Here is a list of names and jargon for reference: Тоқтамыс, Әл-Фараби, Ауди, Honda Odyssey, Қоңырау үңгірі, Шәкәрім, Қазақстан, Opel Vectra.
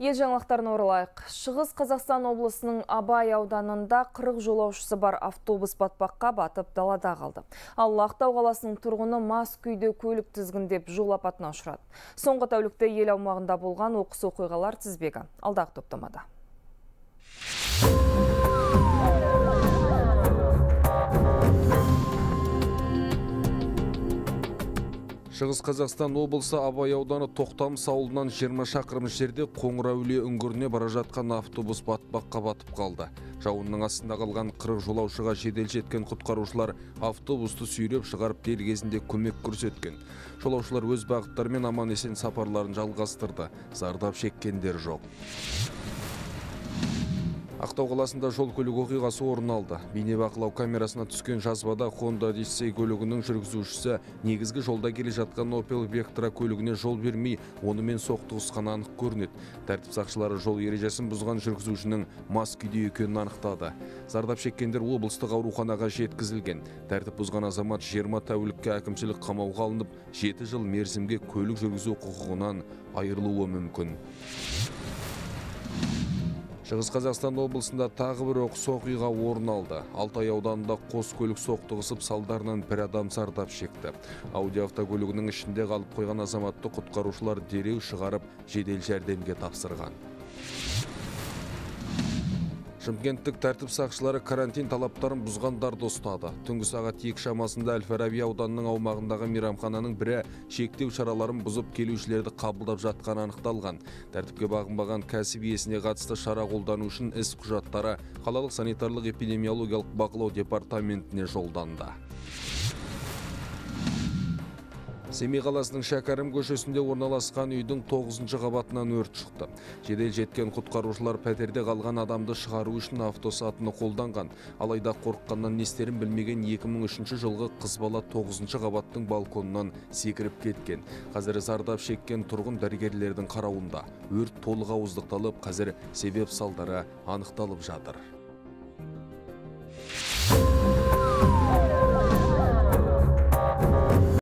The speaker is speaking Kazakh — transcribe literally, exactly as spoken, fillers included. Ел жаңалықтарына оралайық. Шығыс Қазақстан облысының Абай ауданында қырық жолаушысы бар автобус батпаққа батып далада қалды. Ал Ақтау қаласының тұрғыны мас күйде көлік тізгіндеп жол апатына ұшырады. Соңғы тәулікте ел аумағында болған оқыс оқиғалар тізбегі. Алдағы топтамада. Шығыс Қазақстан облысы Абай ауданы Тоқтамыс ауылынан жиырма шақырым жерде Қоңырауле үңгіріне бара жатқан автобус батпаққа батып қалды. Жауынның астында қалған қырық жолаушыға жедел жеткен құтқарушылар автобусты сүйреп шығарып дер кезінде көмек көрсеткен. Жолаушылар өз бағыттарымен аман-есен сапарларын жалғастырды. Зардап шеккендер жоқ. Ақтау қаласында жол-көлік оқиғасы орын алды. Бейнебақылау камерасына түскен жазбада Honda Odyssey көлігінің жүргізушісі негізгі жолда келе жатқан Opel Vectra көлігіне жол бермей, онымен соқтығысқаны анық көрінеді. Тәртіп сақшылары жол ережесін бұзған жүргізушінің мас күйде екенін анықтады. Зардап шеккендер облыстық ауруханаға жеткізілген. Тәртіп бұзған азамат жиырма тәулікке әкімшілік қамауға алынып, жеті жыл мерзімге көлік жүргізу құқығынан айырылуы мүмкін. Шығыс Қазақстан облысында тағы бір оқыс оқиға орын алды. Алтай ауданында қос көлік соқтығысып салдарынан бір адам зардап шекті. Ауди автокөлігінің ішінде қалып қойған азаматты құтқарушылар дереу шығарып жедел жәрдемге тапсырған. Шымкенттік тәртіп сақшылары карантин талаптарын бұзғандарды ұстады. Түнгі сағат екі шамасында Әл-Фараби ауданының аумағындағы мейрамхананың бірі шектеу шараларын бұзып келушілерді қабылдап жатқаны анықталған. Тәртіпке бағынбаған кәсіп иесіне қатысты шара қолдану үшін іс құжаттары қалалық санитарлық эпидемиологиялық бақылау департаментіне жолданды. Семей қаласының Шәкәрім көшесінде орналасқан үйдің тоғызыншы қабатынан өрт шықты. Жедел жеткен құтқарушылар пәтерде қалған адамды шығару үшін автосатыны қолданған. Алайда қорыққаннан не істерін білмеген екі мың үшінші жылғы қыз бала тоғызыншы қабаттың балконынан секіріп кеткен. Қазір зардап шеккен тұрғын дәрігерлердің қарауында. Өрт толық ауыздықталып, қазір себеп салдары анықталып жатыр.